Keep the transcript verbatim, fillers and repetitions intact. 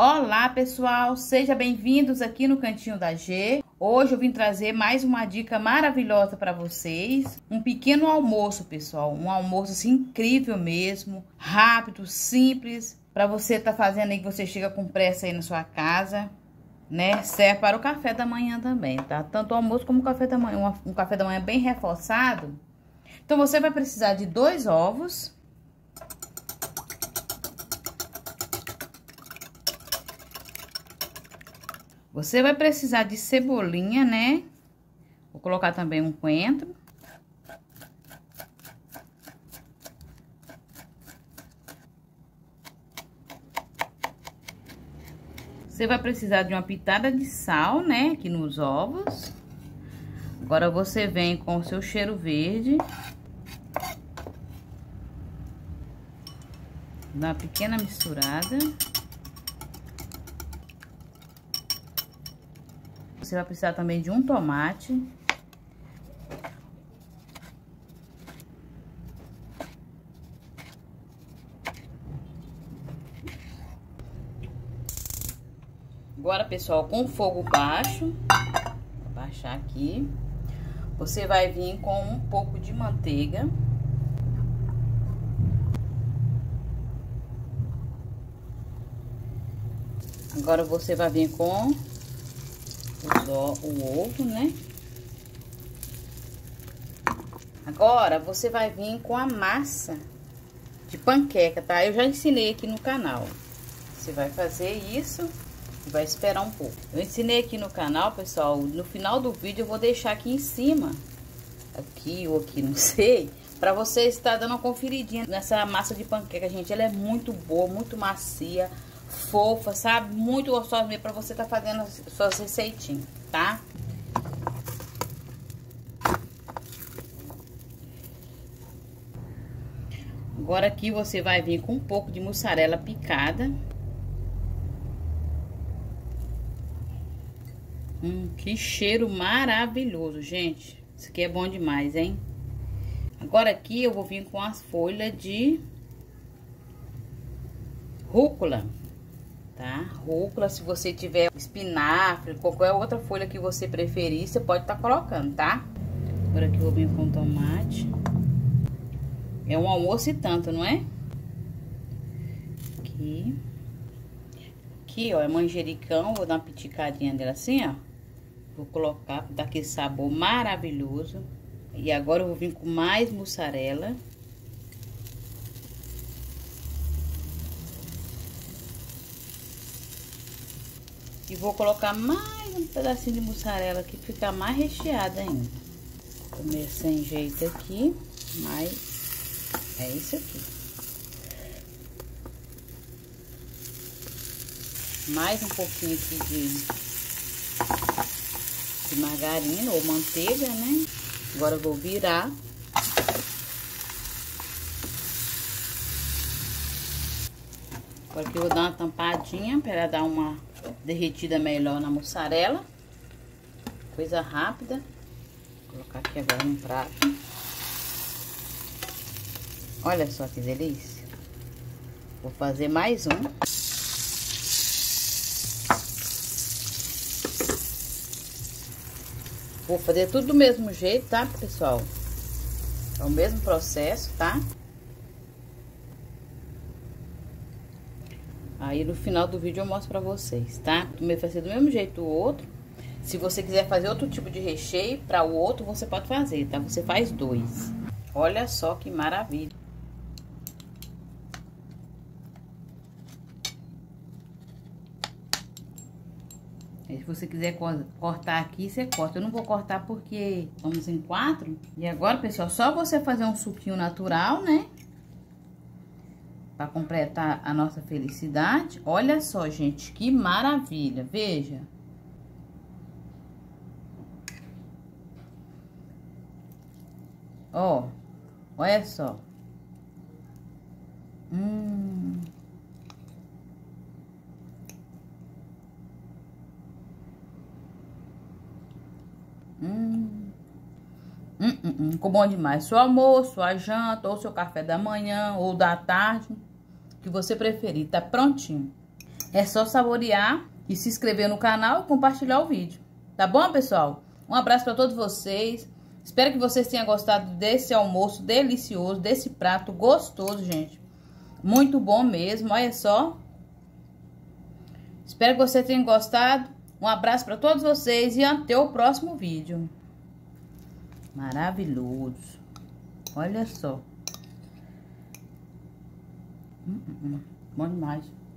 Olá pessoal, sejam bem-vindos aqui no Cantinho da Gê. Hoje eu vim trazer mais uma dica maravilhosa para vocês. Um pequeno almoço, pessoal, um almoço assim, incrível mesmo, rápido, simples, para você estar tá fazendo aí que você chega com pressa aí na sua casa, né? Serve para o café da manhã também, tá? Tanto o almoço como o café da manhã, um café da manhã bem reforçado. Então você vai precisar de dois ovos, você vai precisar de cebolinha, né? Vou colocar também um coentro. Você vai precisar de uma pitada de sal, né? Aqui nos ovos. Agora você vem com o seu cheiro verde. Dá uma pequena misturada. Você vai precisar também de um tomate. Agora, pessoal, com fogo baixo, vou baixar aqui, você vai vir com um pouco de manteiga. Agora você vai vir com o ovo, né? Agora você vai vir com a massa de panqueca, tá? Eu já ensinei aqui no canal. Você vai fazer isso e vai esperar um pouco. Eu ensinei aqui no canal, pessoal. No final do vídeo eu vou deixar aqui em cima, aqui ou aqui, não sei, para você estar dando uma conferidinha nessa massa de panqueca, gente. Ela é muito boa, muito macia, fofa, sabe? Muito gostosa mesmo pra você tá fazendo as suas receitinhas, tá? Agora aqui você vai vir com um pouco de mussarela picada. Hum, que cheiro maravilhoso, gente. Isso aqui é bom demais, hein? Agora aqui eu vou vir com as folhas de rúcula. Tá? Rúcula, se você tiver espinafre, qualquer outra folha que você preferir, você pode estar tá colocando, tá? Agora aqui eu vou vir com tomate. É um almoço e tanto, não é? Aqui. Aqui, ó, é manjericão. Vou dar uma piticadinha dela assim, ó. Vou colocar pra dar aquele sabor maravilhoso. E agora eu vou vir com mais mussarela. E vou colocar mais um pedacinho de mussarela aqui, ficar mais recheada ainda. Comer sem jeito aqui, mas é isso aqui. Mais um pouquinho aqui de, de margarina ou manteiga, né? Agora eu vou virar. Agora que eu vou dar uma tampadinha para dar uma derretida melhor na mussarela. Coisa rápida. Vou colocar aqui agora um prato. Olha só que delícia. Vou fazer mais um. Vou fazer tudo do mesmo jeito, tá, pessoal? É o mesmo processo, tá? Aí no final do vídeo eu mostro pra vocês, tá? Primeiro vai ser do mesmo jeito o outro. Se você quiser fazer outro tipo de recheio pra o outro, você pode fazer, tá? Você faz dois. Olha só que maravilha. Se você quiser cortar aqui, você corta. Eu não vou cortar porque vamos em quatro. E agora, pessoal, só você fazer um suquinho natural, né? Para completar a nossa felicidade. Olha só, gente, que maravilha. Veja. Ó, olha só. Hum. Hum. Hum, hum, hum. Ficou bom demais. Seu almoço, sua janta, ou seu café da manhã, ou da tarde, que você preferir, tá prontinho. É só saborear e se inscrever no canal e compartilhar o vídeo. Tá bom, pessoal? Um abraço para todos vocês. Espero que vocês tenham gostado desse almoço delicioso, desse prato gostoso, gente. Muito bom mesmo, olha só. Espero que vocês tenham gostado. Um abraço para todos vocês e até o próximo vídeo. Maravilhoso. Olha só. Hum, hum, hum. Bom demais.